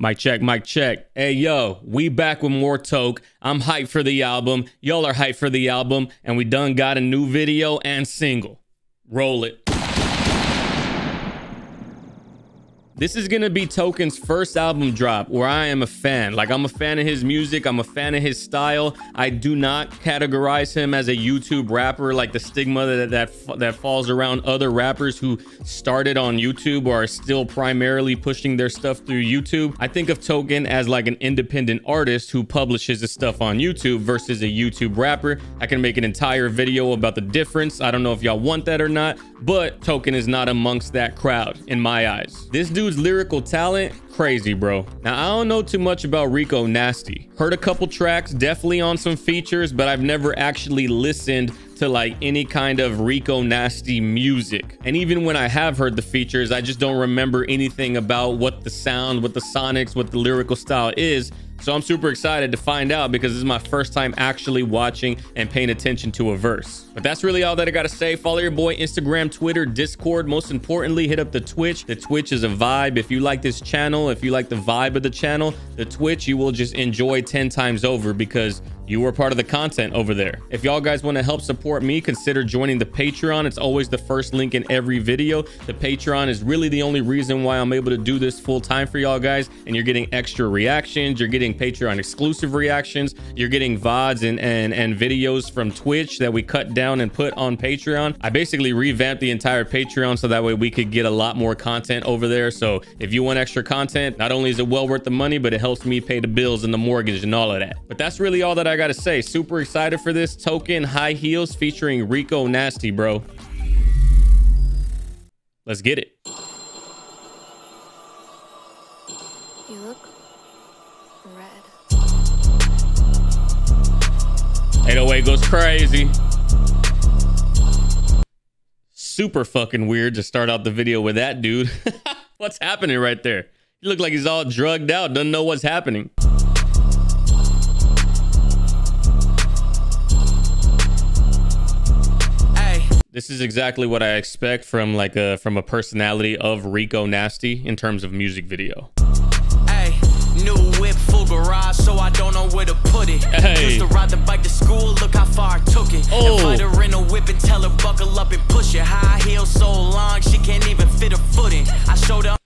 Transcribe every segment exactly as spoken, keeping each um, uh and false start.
Mic check, mic check. Hey, yo, we back with more Toke. I'm hyped for the album. Y'all are hyped for the album. And we done got a new video and single. Roll it. This is going to be Token's first album drop where I am a fan. Like, I'm a fan of his music. I'm a fan of his style. I do not categorize him as a YouTube rapper, like the stigma that that, that falls around other rappers who started on YouTube or are still primarily pushing their stuff through YouTube. I think of Token as like an independent artist who publishes his stuff on YouTube versus a YouTube rapper. I can make an entire video about the difference. I don't know if y'all want that or not, but Token is not amongst that crowd in my eyes. This dude lyrical talent crazy, bro. Now I don't know too much about Rico Nasty. Heard a couple tracks, definitely on some features, but I've never actually listened to like any kind of Rico Nasty music. And even when I have heard the features, I just don't remember anything about what the sound, what the sonics, what the lyrical style is. So I'm super excited to find out because this is my first time actually watching and paying attention to a verse. But that's really all that I gotta say. Follow your boy Instagram, Twitter, Discord. Most importantly, hit up the Twitch. The Twitch is a vibe. If you like this channel, if you like the vibe of the channel, the Twitch, you will just enjoy ten times over because you were part of the content over there. If y'all guys want to help support me, consider joining the Patreon. It's always the first link in every video. The Patreon is really the only reason why I'm able to do this full time for y'all guys. And you're getting extra reactions. You're getting Patreon exclusive reactions. You're getting V O Ds and, and, and videos from Twitch that we cut down and put on Patreon. I basically revamped the entire Patreon so that way we could get a lot more content over there. So if you want extra content, not only is it well worth the money, but it helps me pay the bills and the mortgage and all of that. But that's really all that I gotta say. Super excited for this Token High Heels featuring Rico Nasty, bro. Let's get it. You look red. eight oh eight goes crazy. Super fucking weird to start out the video with that dude. What's happening right there? He look like he's all drugged out, doesn't know what's happening. This is exactly what I expect from like a from a personality of Rico Nasty in terms of music video. Hey, new whip full garage, so I don't know where to put it. Hey. Used to ride the bike to school, look how far I took it. Oh. Invite her in a whip and tell her buckle up and push it. High heels so long she can't even fit her foot in. I showed her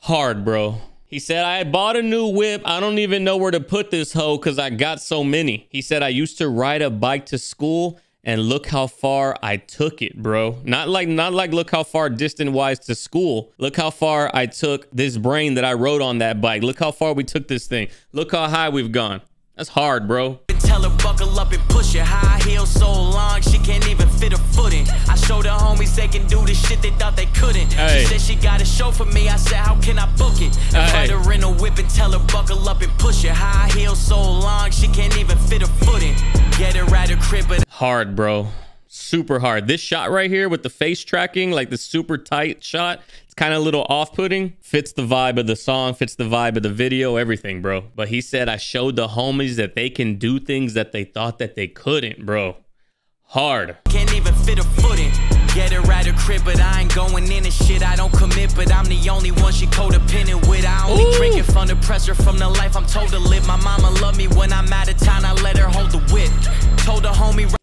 hard, bro. He said, I bought a new whip. I don't even know where to put this hoe because I got so many. He said, I used to ride a bike to school. And look how far I took it, bro. Not like, not like look how far distant wise to school. Look how far I took this brain that I rode on that bike. Look how far we took this thing. Look how high we've gone. That's hard, bro. Tell her buckle up and push her. High heels so long she can't even fit her foot in. I showed her homies they can do the shit they thought they couldn't. Hey. She said she got a show for me. I said, how can I book it? Invite her in a whip and tell her buckle up and push her. High heels so long she can't even fit her foot in. Get her right her crib. But hard, bro. Super hard. This shot right here with the face tracking, like the super tight shot, it's kind of a little off-putting. Fits the vibe of the song, fits the vibe of the video, everything, bro. But he said, I showed the homies that they can do things that they thought that they couldn't, bro. Hard. Can't even fit a foot in. Get her at her crib, but I ain't going in and shit. I don't commit, but I'm the only one she codependent with. I only drink it from the pressure from the life I'm told to live. My mama loved me when I'm out of town. I let her hold the whip. Told the homie.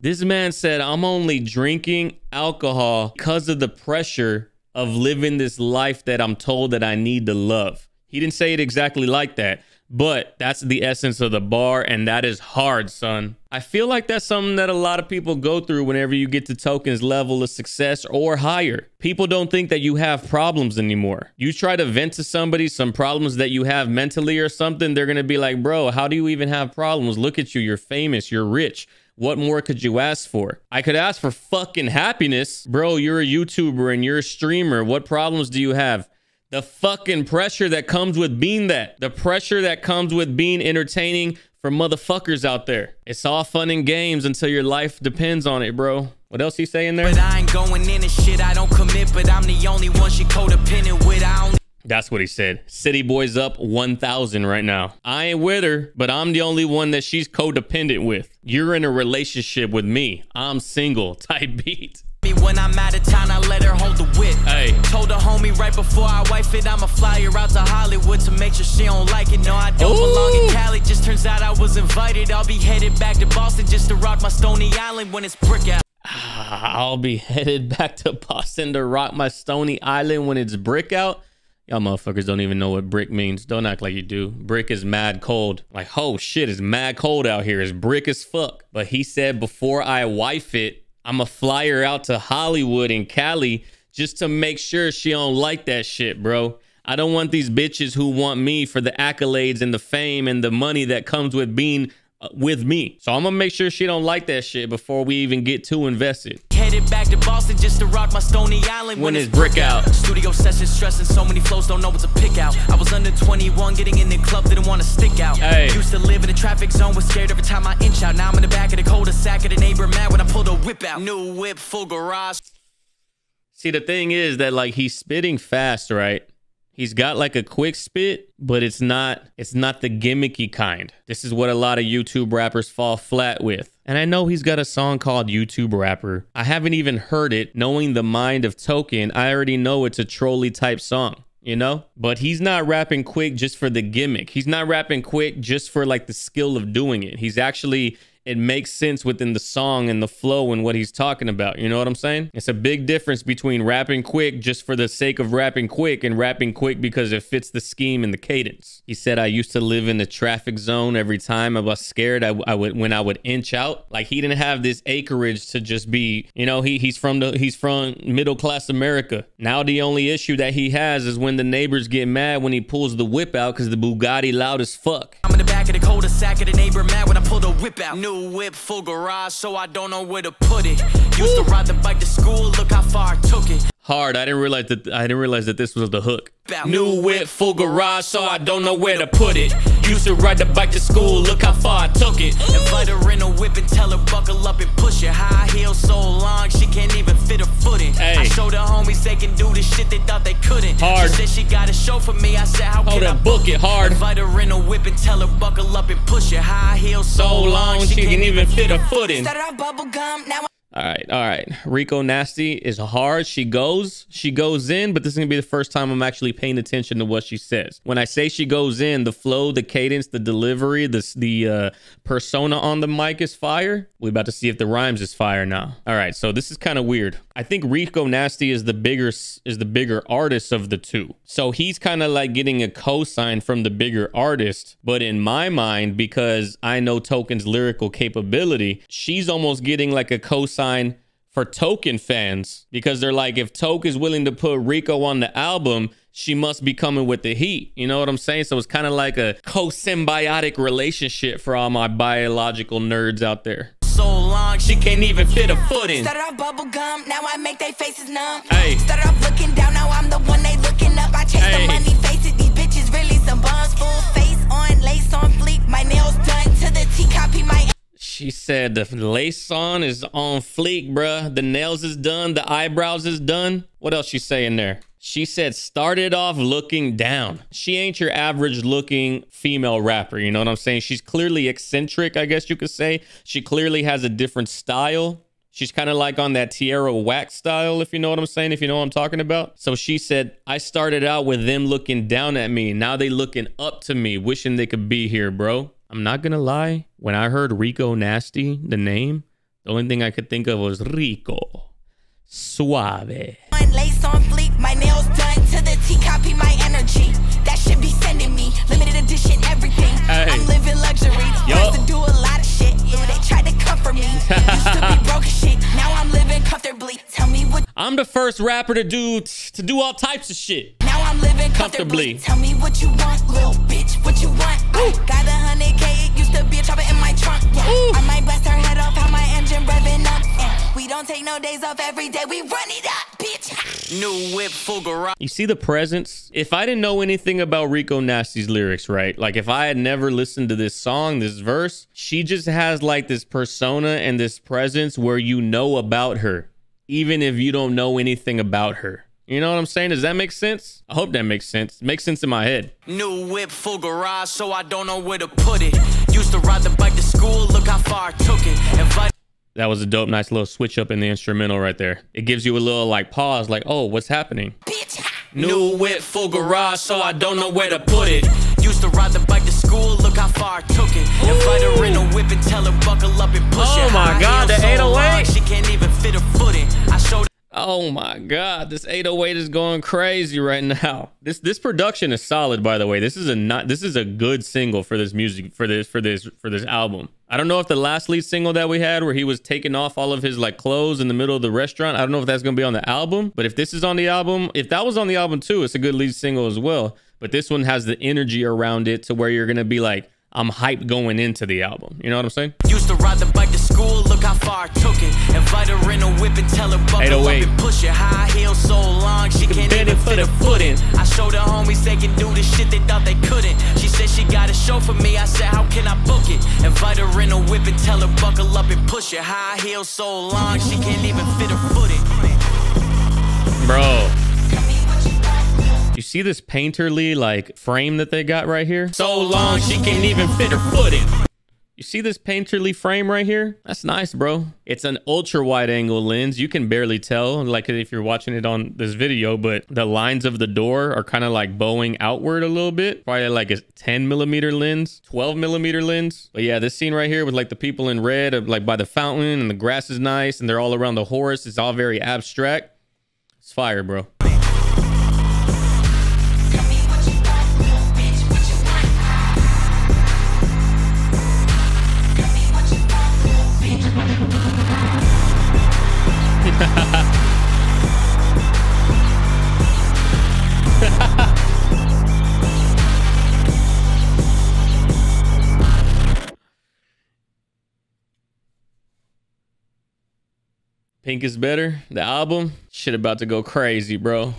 This man said, I'm only drinking alcohol because of the pressure of living this life that I'm told that I need to love. He didn't say it exactly like that, but that's the essence of the bar, and that is hard, son. I feel like that's something that a lot of people go through whenever you get to Token's level of success or higher. People don't think that you have problems anymore. You try to vent to somebody some problems that you have mentally or something, they're going to be like, bro, how do you even have problems? Look at you. You're famous. You're rich. What more could you ask for? I could ask for fucking happiness. Bro, you're a YouTuber and you're a streamer. What problems do you have? The fucking pressure that comes with being that. The pressure that comes with being entertaining for motherfuckers out there. It's all fun and games until your life depends on it, bro. What else he saying there? But I ain't going in and shit. I don't commit, but I'm the only one she codependent with. I don't. That's what he said. City Boy's up one thousand right now. I ain't with her, but I'm the only one that she's codependent with. You're in a relationship with me. I'm single. Type beat. When I'm out of town, I let her hold the whip. Hey. Told a homie right before I wife it, I'ma fly her out to Hollywood to make sure she don't like it. No, I don't Ooh. belong in Cali. Just turns out I was invited. I'll be headed back to Boston just to rock my Stony Island when it's brick out. I'll be headed back to Boston to rock my Stony Island when it's brick out. Y'all motherfuckers don't even know what brick means. Don't act like you do. Brick is mad cold. Like, oh shit, it's mad cold out here. It's brick as fuck. But he said before I wife it, I'm a flyer out to Hollywood and Cali just to make sure she don't like that shit, bro. I don't want these bitches who want me for the accolades and the fame and the money that comes with being with me. So I'm gonna make sure she don't like that shit before we even get too invested. Headed back to Boston just to rock my Stony Island when, when it's brick out. Studio sessions stressing, so many flows, don't know what to pick out. I was under twenty-one, getting in the club, didn't want to stick out. Hey. Used to live in the traffic zone, was scared every time I inch out. Now I'm in the back of the cul-de-sac of the neighbor mad when I pulled a whip out. New whip, full garage. See, the thing is that, like, he's spitting fast, right? He's got like a quick spit, but it's not it's not the gimmicky kind. This is what a lot of YouTube rappers fall flat with. And I know he's got a song called YouTube Rapper. I haven't even heard it. Knowing the mind of Token, I already know it's a trolley type song, you know? But he's not rapping quick just for the gimmick. He's not rapping quick just for like the skill of doing it. He's actually, it makes sense within the song and the flow and what he's talking about. You know what I'm saying? It's a big difference between rapping quick just for the sake of rapping quick and rapping quick because it fits the scheme and the cadence. He said, I used to live in the traffic zone. Every time I was scared, I, I would, when I would inch out, like he didn't have this acreage to just be, you know, he he's from the, he's from middle class America. Now the only issue that he has is when the neighbors get mad when he pulls the whip out because the Bugatti loud as fuck. I'm in the back of the cul-de-sac of the neighbor mad when I pull the whip out. No. Whip full garage, so I don't know where to put it. Used to ride the bike to school, look how far I took it. Hard, I didn't realize that I didn't realize that this was the hook. New whip full garage, so I don't know where to put it. Used to ride the bike to school, look how far I took it. Invite her in a whip and tell her buckle up and push it. High heels so long, she can't even fit her foot in. Hey. I showed her homies they can do the shit they thought they couldn't. Hard. She said she got a show for me, I said how Hold can I book it? Hard. Invite her in a whip and tell her buckle up and push it. High heels so, so long, she, she can't, can't even fit her foot in. Started out bubble gum, now I All right, all right. Rico Nasty is hard. She goes, she goes in, but this is gonna be the first time I'm actually paying attention to what she says. When I say she goes in, the flow, the cadence, the delivery, the, the uh, persona on the mic is fire. We're about to see if the rhymes is fire now. All right, so this is kind of weird. I think Rico Nasty is the bigger, is the bigger artist of the two. So he's kind of like getting a cosign from the bigger artist, but in my mind, because I know Token's lyrical capability, she's almost getting like a cosign for Token fans because they're like, if Token is willing to put Rico on the album, she must be coming with the heat. You know what I'm saying? So it's kind of like a co-symbiotic relationship for all my biological nerds out there. So long, she can't even fit a foot in. Started off bubble gum, now I make their faces numb. Hey. Started off looking down, now I'm the one they looking up. I chase hey. the money, face it, these bitches really some bums. Full face on, lace on fleek, my nails done to the T, copy my. She said the lace on is on fleek, bruh. The nails is done. The eyebrows is done. What else she saying there? She said started off looking down. She ain't your average looking female rapper. You know what I'm saying? She's clearly eccentric, I guess you could say. She clearly has a different style. She's kind of like on that Tierra Wax style, if you know what I'm saying, if you know what I'm talking about. So she said, I started out with them looking down at me. Now they looking up to me, wishing they could be here, bro. I'm not gonna lie, when I heard Rico Nasty, the name, the only thing I could think of was Rico Suave. Lace on fleek, my nails done to the T, copy my energy. That should be sending me limited edition everything. Hey. I'm living luxury. Yo. Used to do a lot of shit. They tried to come for me. Used to be broke as shit. Now I'm living comfortably. Tell me what I'm the first rapper to do to do all types of shit. Now I'm living comfortably. comfortably. Tell me what you want, little bitch. What you want? Ooh. Got a hundred K. It used to be a chopper in my trunk. Yeah. I might blast her head off. How my engine revving up. And we don't take no days off. Every day we run it up, bitch. New whip full garage. You see the presence? If I didn't know anything about Rico Nasty's lyrics, right? Like if I had never listened to this song, this verse, she just has like this persona and this presence where you know about her, even if you don't know anything about her. You know what I'm saying? Does that make sense? I hope that makes sense. Makes sense in my head. New whip full garage, so I don't know where to put it. Used to ride the bike to school, look how far I took it. Invite That was a dope, nice little switch up in the instrumental right there. It gives you a little like pause, like, oh, what's happening? New whip, full garage, so I don't know where to put it. Used to ride the bike to school, look how far I took it. Invite her in a whip and tell her buckle up and push it. Oh my God, the eight oh eight. She can't even fit a foot in. I showed. Oh my God, this eight oh eight is going crazy right now. This this production is solid, by the way. This is a not this is a good single for this music for this for this for this album. I don't know if the last lead single that we had where he was taking off all of his like clothes in the middle of the restaurant, I don't know if that's going to be on the album, but if this is on the album, if that was on the album too, it's a good lead single as well. But this one has the energy around it to where you're going to be like, I'm hyped going into the album. You know what I'm saying? Used to ride the bike to school, look how far I took it. Invite her in a whip and tell her buckle up and push it. High heels so long, she can't even fit a foot in. I showed her homies they can do the shit they thought they couldn't. She said she got a show for me, I said how can I book it? Invite her in a whip and tell her buckle up and push it. High heels so long, she can't even fit a foot in. Bro. You see this painterly like frame that they got right here? So long she can't even fit her foot in. You see this painterly frame right here? That's nice, bro. It's an ultra wide angle lens. You can barely tell like if you're watching it on this video, but the lines of the door are kind of like bowing outward a little bit. Probably like a ten millimeter lens, twelve millimeter lens. But yeah, this scene right here with like the people in red like by the fountain and the grass is nice and they're all around the horse. It's all very abstract. It's fire, bro. Pink is Better, the album. Shit about to go crazy, bro.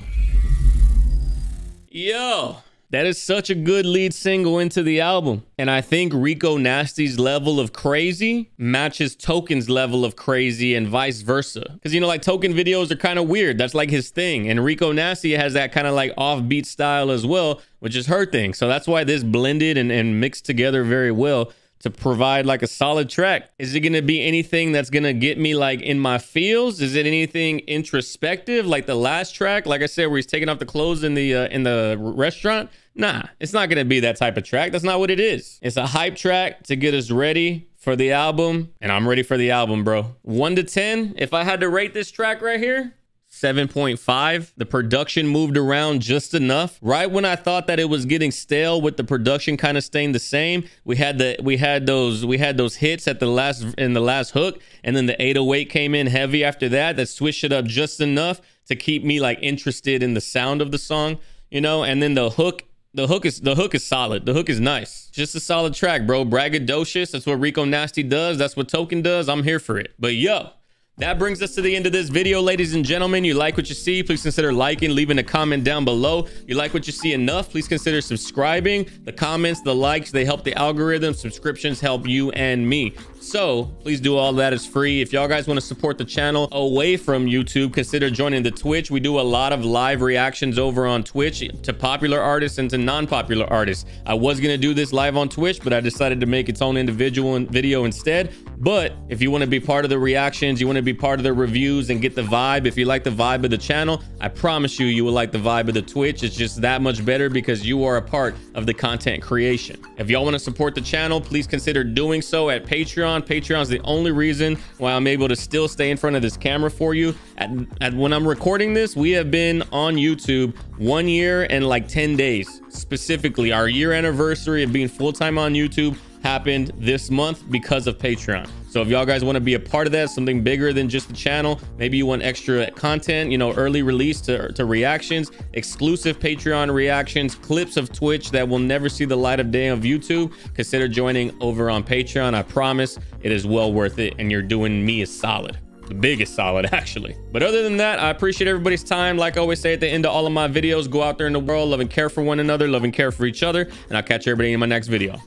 Yo, that is such a good lead single into the album. And I think Rico Nasty's level of crazy matches Token's level of crazy and vice versa. Because, you know, like Token videos are kind of weird. That's like his thing. And Rico Nasty has that kind of like offbeat style as well, which is her thing. So that's why this blended and, and mixed together very well to provide like a solid track. Is it gonna be anything that's gonna get me like in my feels? Is it anything introspective like the last track? Like I said, where he's taking off the clothes in the uh, in the restaurant? Nah, it's not gonna be that type of track. That's not what it is. It's a hype track to get us ready for the album, and I'm ready for the album, bro. One to ten, if I had to rate this track right here, seven point five. The production moved around just enough. Right when I thought that it was getting stale with the production kind of staying the same, we had the we had those we had those hits at the last in the last hook, and then the eight oh eight came in heavy after that. That switched it up just enough to keep me like interested in the sound of the song, you know. And then the hook the hook is the hook is solid. The hook is nice. Just a solid track, bro. Braggadocious. That's what Rico Nasty does. That's what Token does. I'm here for it. But yo, that brings us to the end of this video, ladies and gentlemen. You like what you see, please consider liking, leaving a comment down below. You like what you see enough, please consider subscribing. The comments, the likes, they help the algorithm. Subscriptions help you and me. So please do all that. It's free. If y'all guys want to support the channel away from YouTube, consider joining the Twitch. We do a lot of live reactions over on Twitch to popular artists and to non-popular artists. I was going to do this live on Twitch, but I decided to make its own individual video instead. But if you want to be part of the reactions, you want to be part of the reviews and get the vibe, if you like the vibe of the channel, I promise you, you will like the vibe of the Twitch. It's just that much better because you are a part of the content creation. If y'all want to support the channel, please consider doing so at Patreon. Patreon is the only reason why I'm able to still stay in front of this camera for you. At, at when I'm recording this, we have been on YouTube one year and like ten days. Specifically, our year anniversary of being full-time on YouTube happened this month because of Patreon. So if y'all guys want to be a part of that, something bigger than just the channel, maybe you want extra content, you know, early release to, to reactions, exclusive Patreon reactions, clips of Twitch that will never see the light of day of YouTube, consider joining over on Patreon. I promise it is well worth it, and you're doing me a solid. The biggest solid, actually. But other than that, I appreciate everybody's time. Like I always say at the end of all of my videos, go out there in the world, love and care for one another, love and care for each other, and I'll catch everybody in my next video.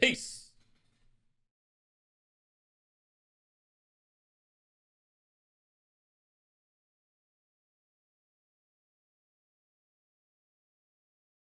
Peace.